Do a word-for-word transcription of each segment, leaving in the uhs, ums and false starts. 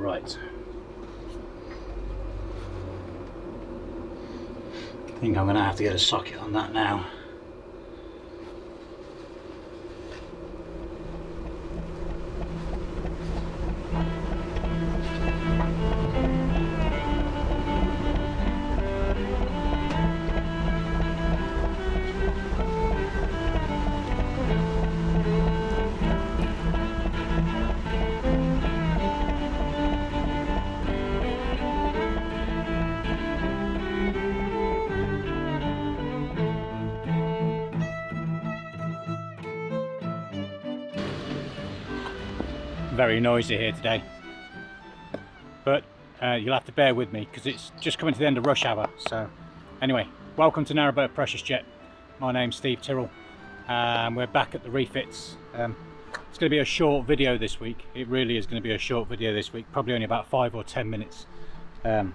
Right. I think I'm going to have to get a socket on that now. Very noisy here today, but uh, you'll have to bear with me because it's just coming to the end of rush hour. So anyway, welcome to Narrowboat Precious Jet. My name's Steve Tyrrell and we're back at the refits. Um, it's going to be a short video this week. It really is going to be a short video this week, probably only about five or ten minutes. Um,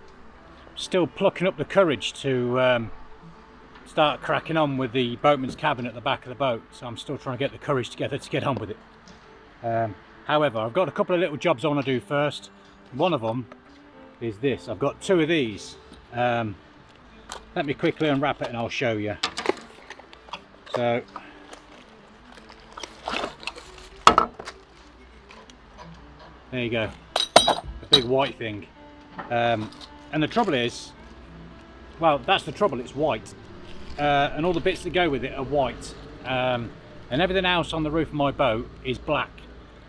still plucking up the courage to um, start cracking on with the boatman's cabin at the back of the boat, so I'm still trying to get the courage together to get on with it. Um, However, I've got a couple of little jobs I want to do first. One of them is this. I've got two of these. Um, let me quickly unwrap it and I'll show you. So, there you go. The big white thing. Um, and the trouble is, well, that's the trouble, it's white. Uh, and all the bits that go with it are white. Um, and everything else on the roof of my boat is black.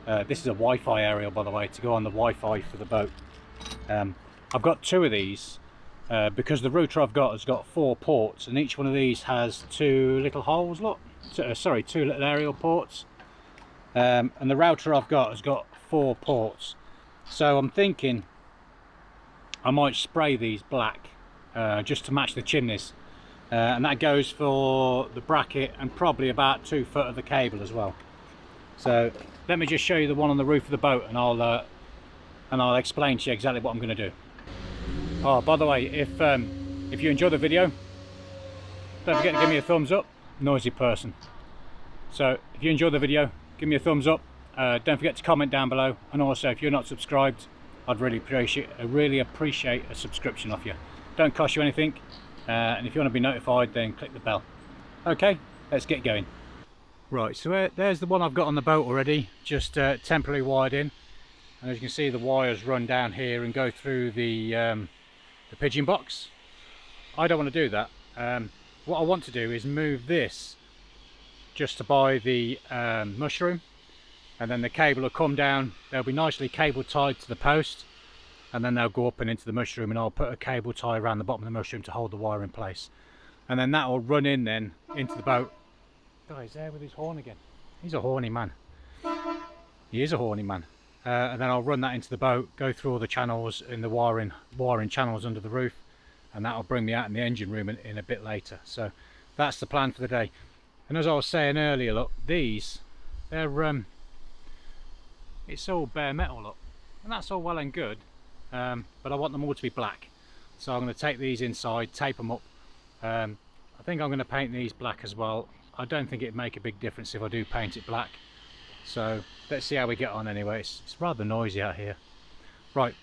Uh, this is a Wi-Fi aerial, by the way, to go on the Wi-Fi for the boat. Um, I've got two of these uh, because the router I've got has got four ports, and each one of these has two little holes, look. Two, uh, sorry, two little aerial ports. Um, and the router I've got has got four ports. So I'm thinking I might spray these black uh, just to match the chimneys. Uh, and that goes for the bracket and probably about two foot of the cable as well. So let me just show you the one on the roof of the boat, and I'll uh, and I'll explain to you exactly what I'm going to do. Oh, by the way, if um, if you enjoy the video, don't forget to give me a thumbs up. Noisy person. So if you enjoy the video, give me a thumbs up. Uh, don't forget to comment down below, and also if you're not subscribed, I'd really appreciate I really appreciate a subscription off you. Don't cost you anything, uh, and if you want to be notified, then click the bell. Okay, let's get going. Right, so there's the one I've got on the boat already, just uh, temporarily wired in, and as you can see the wires run down here and go through the, um, the pigeon box. I don't want to do that. Um, what I want to do is move this just to buy the um, mushroom, and then the cable will come down, they'll be nicely cable tied to the post, and then they'll go up and into the mushroom, and I'll put a cable tie around the bottom of the mushroom to hold the wire in place, and then that will run in then into the boat. Oh, he's there with his horn again. He's a horny man. He is a horny man. Uh, and then I'll run that into the boat, go through all the channels in the wiring, wiring channels under the roof, and that'll bring me out in the engine room in, in a bit later. So that's the plan for the day. And as I was saying earlier, look, these, they're, um, it's all bare metal, look. And that's all well and good, um, but I want them all to be black. So I'm going to take these inside, tape them up. Um, I think I'm going to paint these black as well. I don't think it'd make a big difference if I do paint it black. So let's see how we get on anyway. It's, it's rather noisy out here. Right,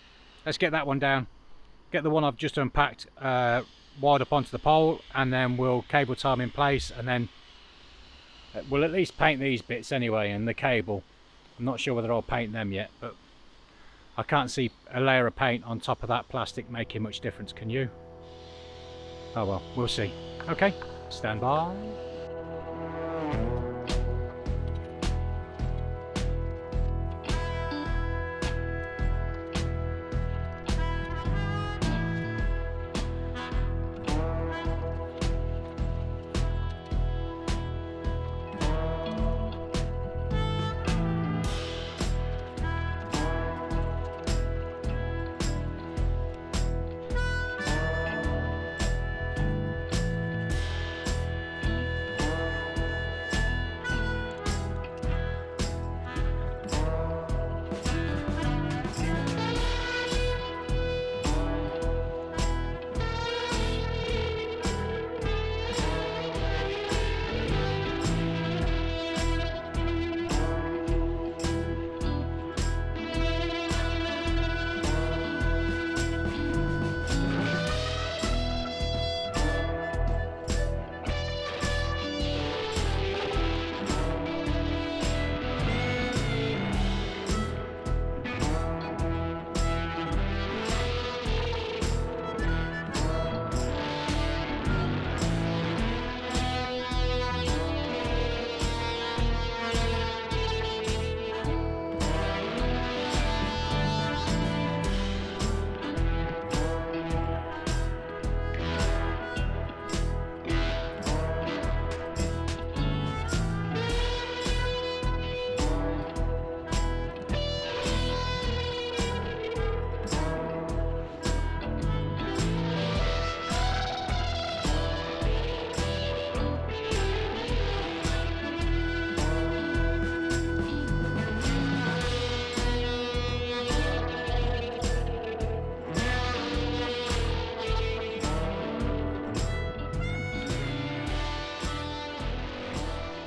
let's get that one down. Get the one I've just unpacked uh, wired up onto the pole, and then we'll cable tie them in place, and then we'll at least paint these bits anyway, and the cable. I'm not sure whether I'll paint them yet, but I can't see a layer of paint on top of that plastic making much difference, can you? Oh well, we'll see. Okay, stand by.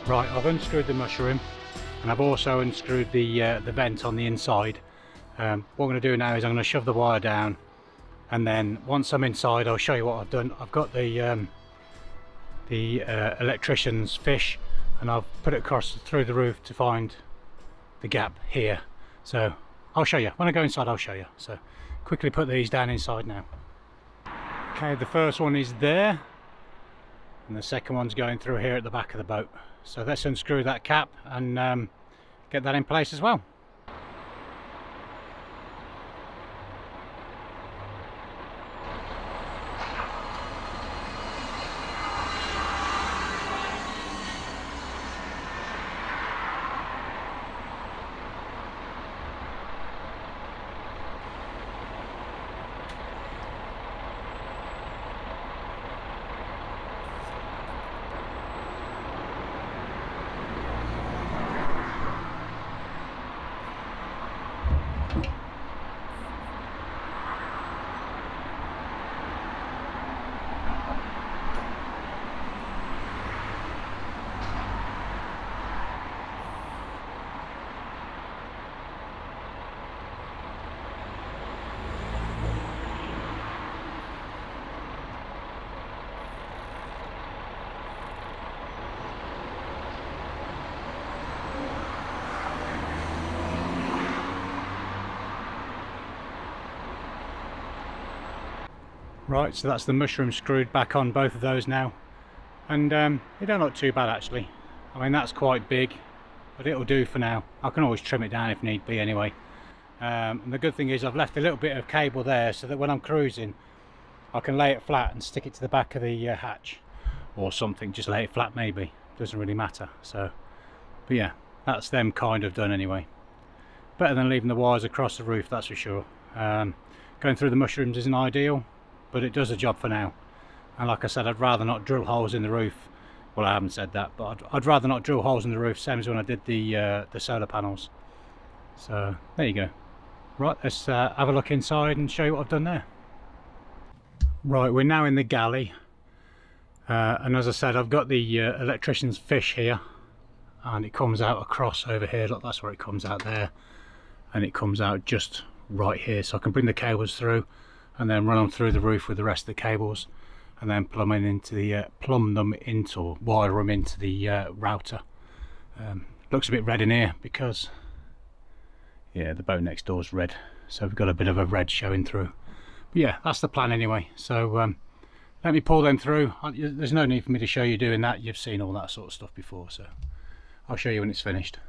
Right, I've unscrewed the mushroom and I've also unscrewed the, uh, the vent on the inside. Um, what I'm going to do now is I'm going to shove the wire down, and then once I'm inside I'll show you what I've done. I've got the, um, the uh, electrician's fish and I've put it across through the roof to find the gap here. So I'll show you. When I go inside I'll show you. So quickly put these down inside now. Okay, the first one is there and the second one's going through here at the back of the boat. So let's unscrew that cap and um, get that in place as well. Right, so that's the mushroom screwed back on both of those now, and um, they don't look too bad actually. I mean, that's quite big, but it'll do for now. I can always trim it down if need be anyway. Um, and the good thing is I've left a little bit of cable there so that when I'm cruising I can lay it flat and stick it to the back of the uh, hatch or something. Just lay it flat, maybe, doesn't really matter. So, but yeah, that's them kind of done anyway. Better than leaving the wires across the roof, that's for sure. Um, going through the mushrooms isn't ideal, but it does the job for now. And like I said, I'd rather not drill holes in the roof. Well, I haven't said that, but I'd, I'd rather not drill holes in the roof, same as when I did the uh, the solar panels. So there you go. Right, let's uh, have a look inside and show you what I've done there. Right, we're now in the galley, uh, and as I said, I've got the uh, electrician's fish here, and it comes out across over here. Look, that's where it comes out there, and it comes out just right here. So I can bring the cables through and then run them through the roof with the rest of the cables, and then plumb in into the uh, plumb them into or wire them into the uh, router. Um, looks a bit red in here because yeah, the boat next door's red, so we've got a bit of a red showing through. But yeah, that's the plan anyway. So um, let me pull them through. I, there's no need for me to show you doing that. You've seen all that sort of stuff before, so I'll show you when it's finished.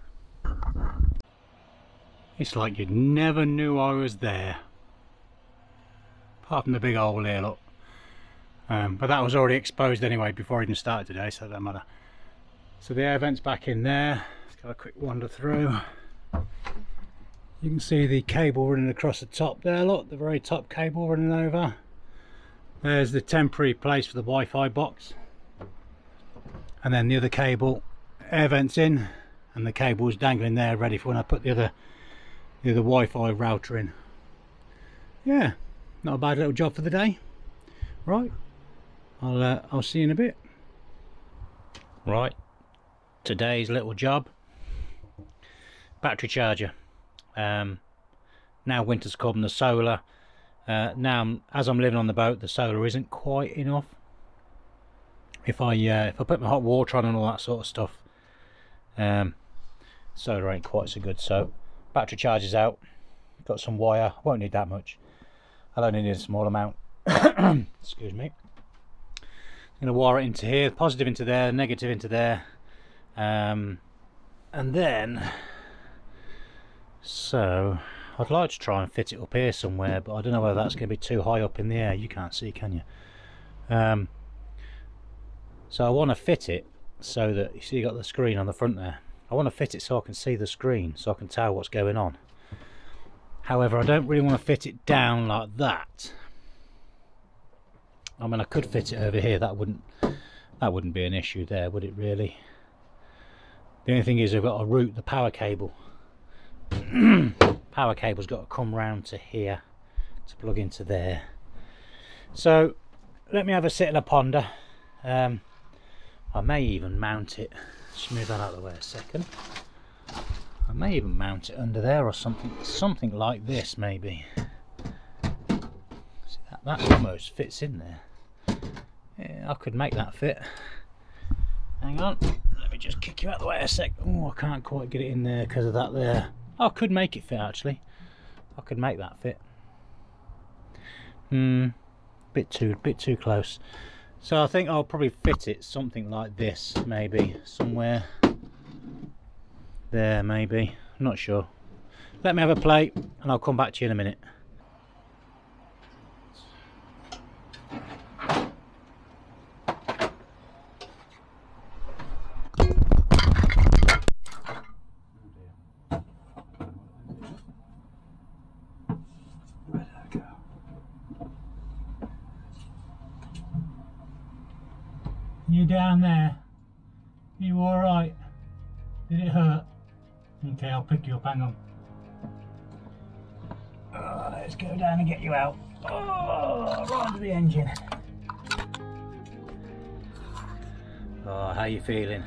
It's like you never knew I was there. Apart from the big hole here, look. Um, but that was already exposed anyway before I even started today, so it doesn't matter. So the air vent's back in there. Let's have a quick wander through. You can see the cable running across the top there, look. The very top cable running over. There's the temporary place for the Wi-Fi box. And then the other cable, air vent's in, and the cable's dangling there ready for when I put the other, the other Wi-Fi router in. Yeah. Not a bad little job for the day. Right, I'll, uh, I'll see you in a bit. Right, today's little job, battery charger. Um, now winter's come, the solar, uh, now as I'm living on the boat the solar isn't quite enough. If I, uh, if I put my hot water on and all that sort of stuff, um, solar ain't quite so good, so battery charger's out, got some wire, won't need that much. I only need a small amount. Excuse me. I'm going to wire it into here, positive into there, negative into there, um, and then so I'd like to try and fit it up here somewhere, but I don't know whether that's going to be too high up in the air. You can't see, can you? Um, so I want to fit it so that you see you got the screen on the front there. I want to fit it so I can see the screen, so I can tell what's going on. However, I don't really want to fit it down like that. I mean, I could fit it over here. That wouldn't that wouldn't be an issue there, would it really? The only thing is I've got to route the power cable. Power cable's got to come round to here to plug into there. So let me have a sit and a ponder. Um, I may even mount it Just move that out of the way a second. I may even mount it under there or something, something like this maybe. See, that, that almost fits in there. Yeah, I could make that fit. Hang on, let me just kick you out of the way a sec. Oh, I can't quite get it in there because of that there. I could make it fit actually. I could make that fit. Hmm, bit too, bit too close. So I think I'll probably fit it something like this, maybe somewhere there, maybe. I'm not sure. Let me have a play, and I'll come back to you in a minute. You down there? You all right? Did it hurt? Okay, I'll pick you up. Hang on. Oh, let's go down and get you out. Oh, right under the engine. Oh, how you feeling?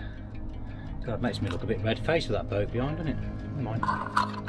God, it makes me look a bit red-faced with that boat behind, doesn't it? Never mind.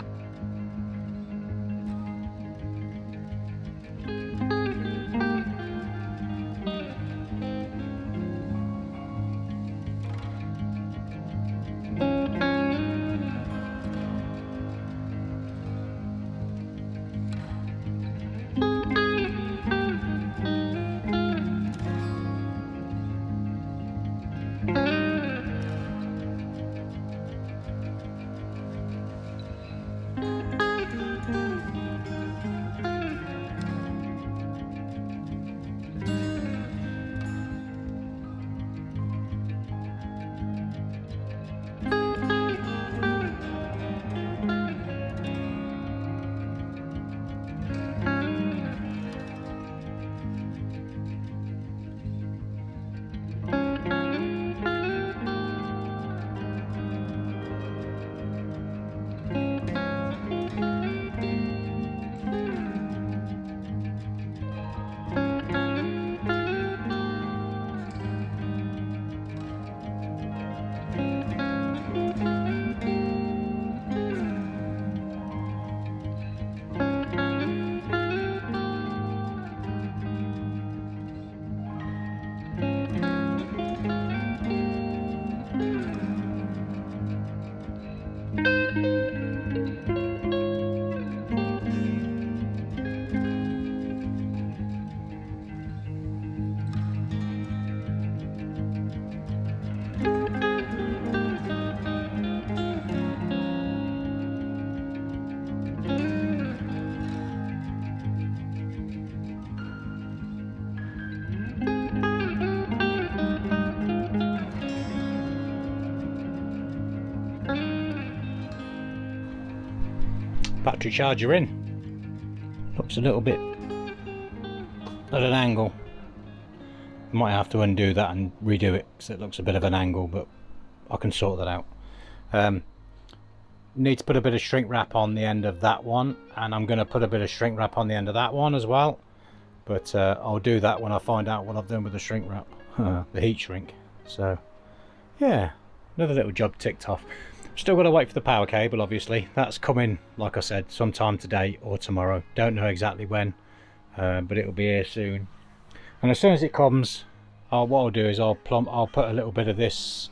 Battery charger in. Looks a little bit at an angle. Might have to undo that and redo it because it looks a bit of an angle, but I can sort that out. Um, need to put a bit of shrink wrap on the end of that one, and I'm going to put a bit of shrink wrap on the end of that one as well, but uh, I'll do that when I find out what I've done with the shrink wrap, uh, the heat shrink. So yeah, another little job ticked off. Still got to wait for the power cable, obviously. That's coming, like I said, sometime today or tomorrow. Don't know exactly when, uh, but it'll be here soon. And as soon as it comes, I'll, what I'll do is I'll plump, I'll put a little bit of this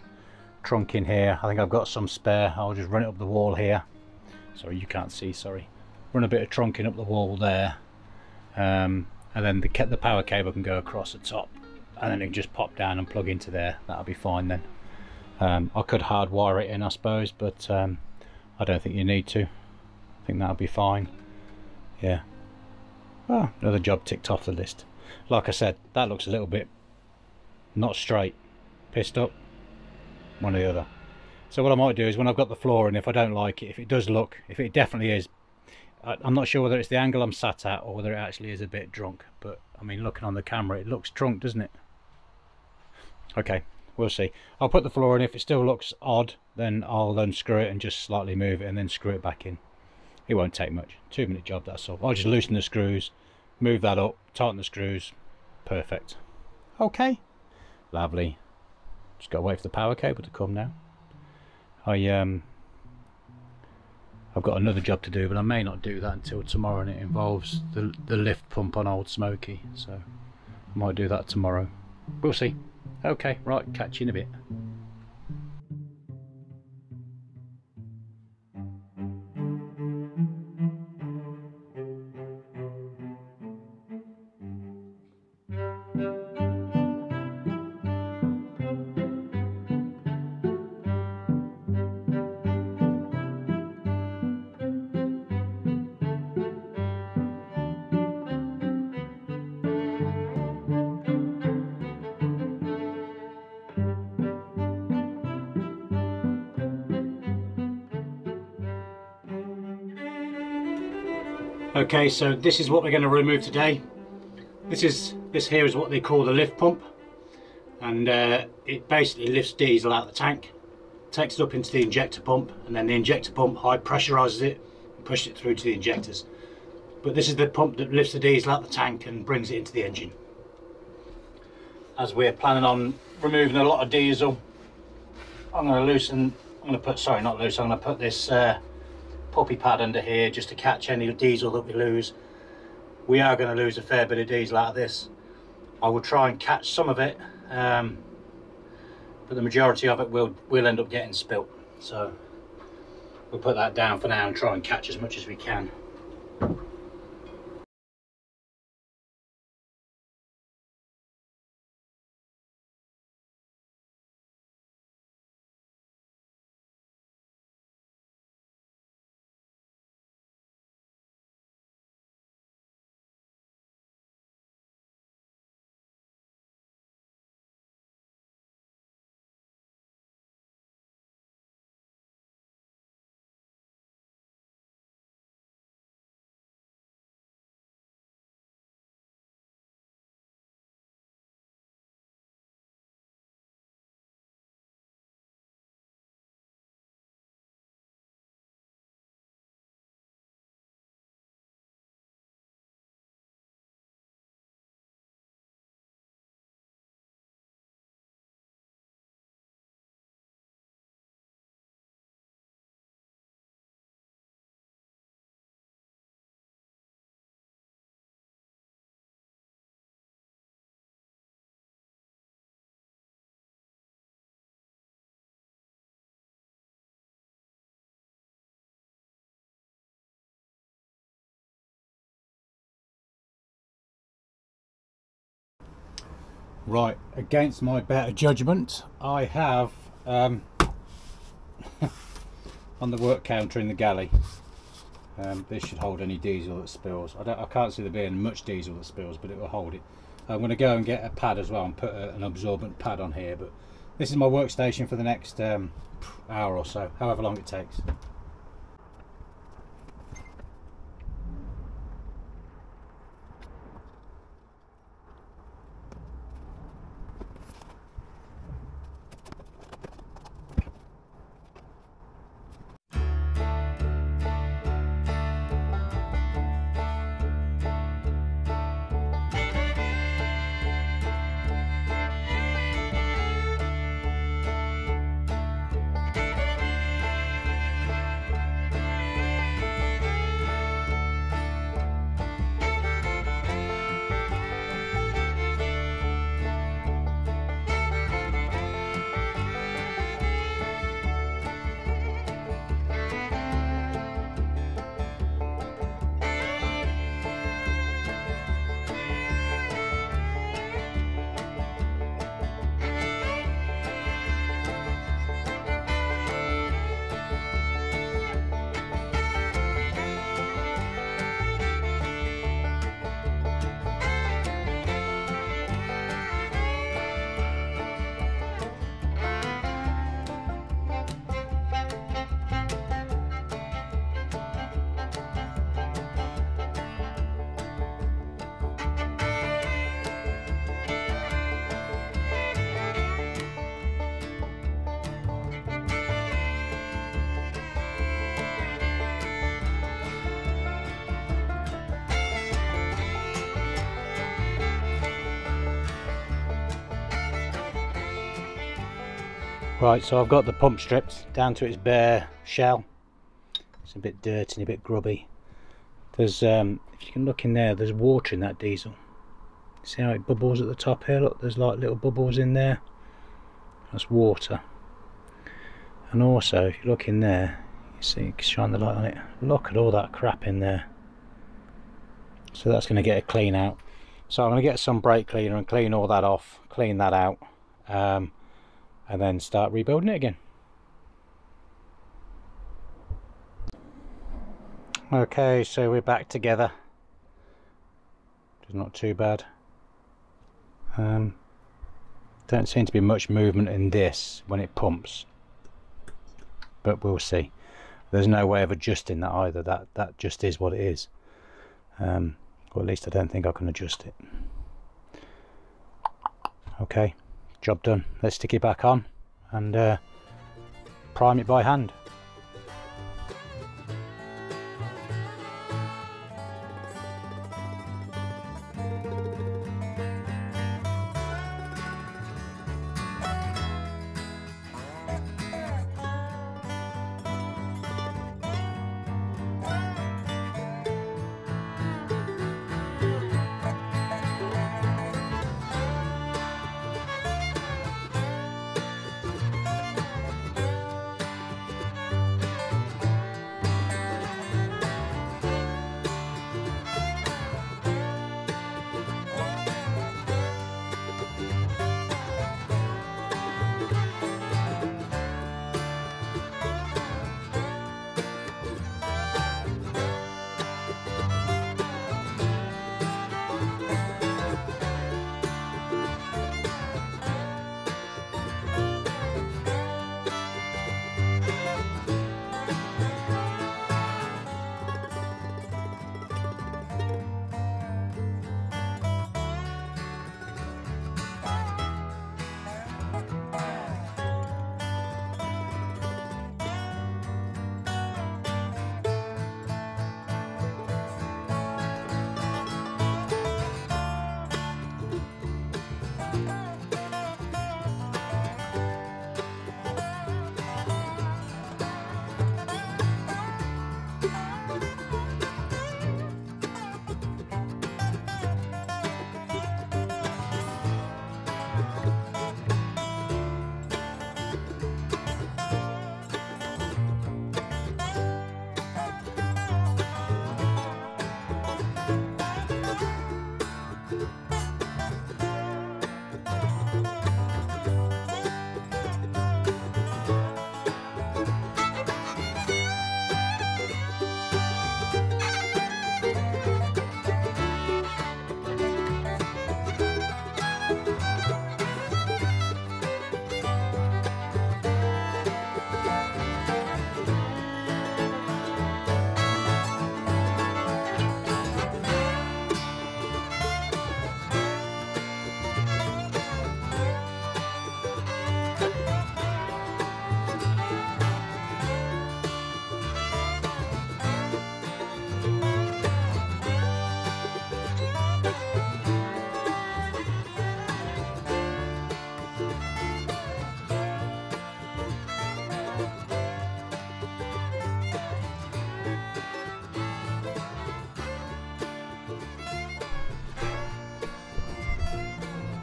trunk in here. I think I've got some spare. I'll just run it up the wall here. Sorry, you can't see, sorry. Run a bit of trunking up the wall there. Um, and then the, the power cable can go across the top. And then it can just pop down and plug into there. That'll be fine then. Um, I could hardwire it in, I suppose, but um, I don't think you need to. I think that'll be fine. Yeah. Well, another job ticked off the list. Like I said, that looks a little bit not straight. Pissed up. One or the other. So what I might do is when I've got the floor in, if I don't like it, if it does look, if it definitely is, I, I'm not sure whether it's the angle I'm sat at or whether it actually is a bit drunk. But, I mean, looking on the camera, it looks drunk, doesn't it? Okay. We'll see. I'll put the floor in. If it still looks odd, then I'll unscrew it and just slightly move it and then screw it back in. It won't take much. Two minute job, that's all. I'll just loosen the screws, move that up, tighten the screws. Perfect. Okay. Lovely. Just got to wait for the power cable to come now. I um I've got another job to do, but I may not do that until tomorrow, and it involves the the lift pump on Old Smoky, so I might do that tomorrow. We'll see. Okay, right, catch you in a bit. Okay, so this is what we're going to remove today. This is this here is what they call the lift pump, and uh, it basically lifts diesel out the tank, takes it up into the injector pump, and then the injector pump high pressurizes it and pushes it through to the injectors. But this is the pump that lifts the diesel out the tank and brings it into the engine. As we're planning on removing a lot of diesel, I'm going to loosen. I'm going to put sorry, not loose. I'm going to put this. Uh, puppy pad under here just to catch any diesel that we lose. We are going to lose a fair bit of diesel out of this. I will try and catch some of it, um, but the majority of it will will end up getting spilt, so we'll put that down for now and try and catch as much as we can. Right, against my better judgment, I have um, on the work counter in the galley, um, this should hold any diesel that spills. I, don't, I can't see there being much diesel that spills, but it will hold it. I'm going to go and get a pad as well and put a, an absorbent pad on here, but this is my workstation for the next um, hour or so, however long it takes. Right, so I've got the pump stripped down to its bare shell. It's a bit dirty and a bit grubby. There's, um, if you can look in there, there's water in that diesel. See how it bubbles at the top here? Look, there's like little bubbles in there. That's water. And also, if you look in there, you see, you can shine the light on it. Look at all that crap in there. So that's going to get a clean out. So I'm going to get some brake cleaner and clean all that off, clean that out, um, and then start rebuilding it again. Okay, so we're back together. It's not too bad. Um, don't seem to be much movement in this when it pumps, but we'll see. There's no way of adjusting that either. That that just is what it is. Um, or at least I don't think I can adjust it. Okay, job done. Let's stick it back on and uh, prime it by hand.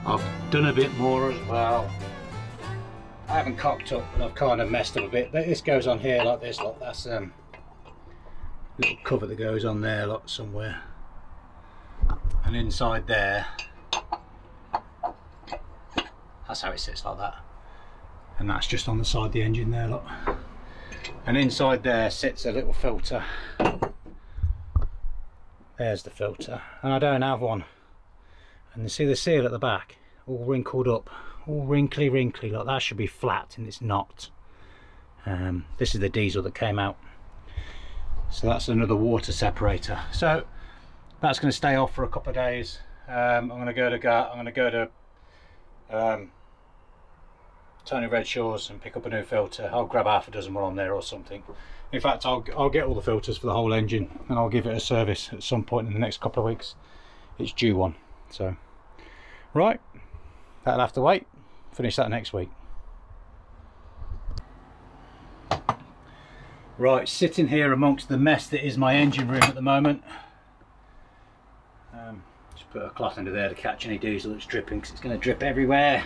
I've done a bit more as well. I haven't cocked up, but I've kind of messed up a bit. But this goes on here like this, like that's um little cover that goes on there, like somewhere. And inside there, that's how it sits like that. And that's just on the side of the engine there, look. And inside there sits a little filter. There's the filter, and I don't have one. And you see the seal at the back, all wrinkled up, all wrinkly wrinkly, like that should be flat and it's not. Um, this is the diesel that came out. So that's another water separator. So that's going to stay off for a couple of days. Um, I'm going to go to, I'm going to go to um, Tony Redshaw's and pick up a new filter. I'll grab half a dozen while I'm there or something. In fact, I'll, I'll get all the filters for the whole engine and I'll give it a service at some point in the next couple of weeks. It's due one. So, right, that'll have to wait. Finish that next week. Right, sitting here amongst the mess that is my engine room at the moment. Um, just put a cloth under there to catch any diesel that's dripping, because it's going to drip everywhere.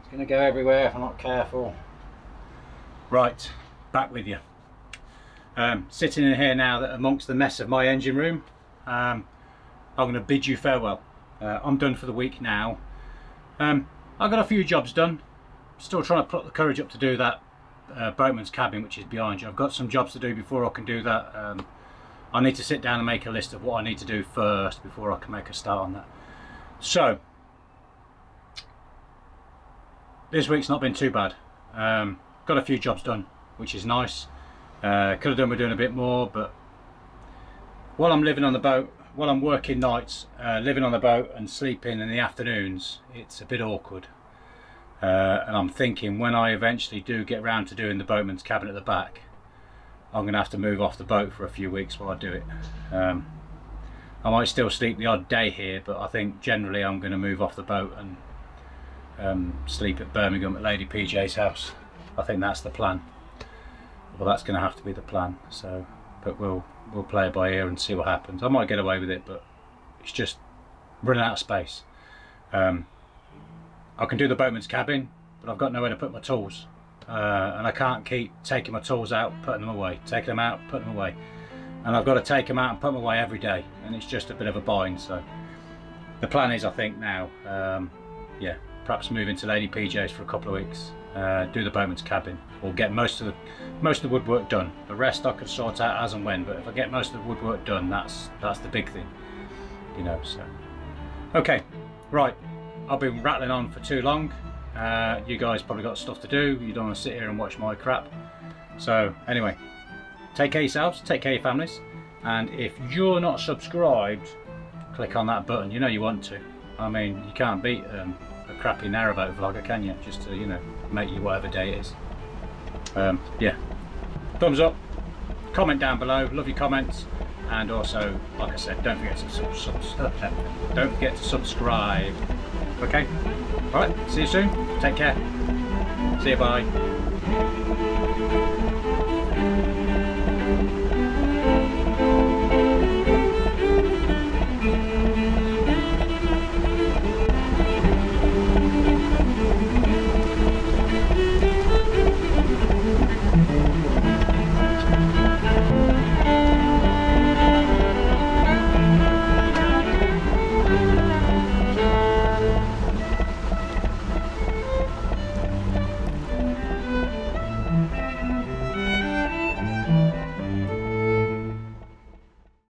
It's going to go everywhere if I'm not careful. Right, back with you. Um, sitting in here now that amongst the mess of my engine room, um, I'm going to bid you farewell. Uh, I'm done for the week now. Um, I've got a few jobs done. Still trying to pluck the courage up to do that uh, boatman's cabin, which is behind you. I've got some jobs to do before I can do that. Um, I need to sit down and make a list of what I need to do first before I can make a start on that. So, this week's not been too bad. Um, got a few jobs done, which is nice. Uh, could have done with doing a bit more, but while I'm living on the boat, while I'm working nights, uh, living on the boat and sleeping in the afternoons, it's a bit awkward. Uh, and I'm thinking when I eventually do get round to doing the boatman's cabin at the back, I'm going to have to move off the boat for a few weeks while I do it. Um, I might still sleep the odd day here, but I think generally I'm going to move off the boat and um, sleep at Birmingham at Lady P J's house. I think that's the plan. Well, that's going to have to be the plan. So, but we'll we'll play it by ear and see what happens. I might get away with it, but it's just running out of space. Um, I can do the boatman's cabin, but I've got nowhere to put my tools, uh, and I can't keep taking my tools out, putting them away, taking them out, putting them away, and I've got to take them out and put them away every day, and it's just a bit of a bind. So, the plan is, I think now, um, yeah, perhaps move into Lady P J's for a couple of weeks. Uh, do the boatman's cabin, or get most of the most of the woodwork done. The rest I could sort out as and when, but if I get most of the woodwork done, that's that's the big thing, you know. So, okay, right. I've been rattling on for too long. Uh, you guys probably got stuff to do. You don't want to sit here and watch my crap. So anyway, take care of yourselves, take care of your families, and if you're not subscribed, click on that button. You know you want to. I mean, you can't beat um, a crappy narrowboat vlogger, can you? Just to, you know, make you whatever day it is. Um, yeah, thumbs up, comment down below, love your comments, and also, like I said, don't forget to sub sub sub don't forget to subscribe. Okay, all right, see you soon, take care, see you, bye.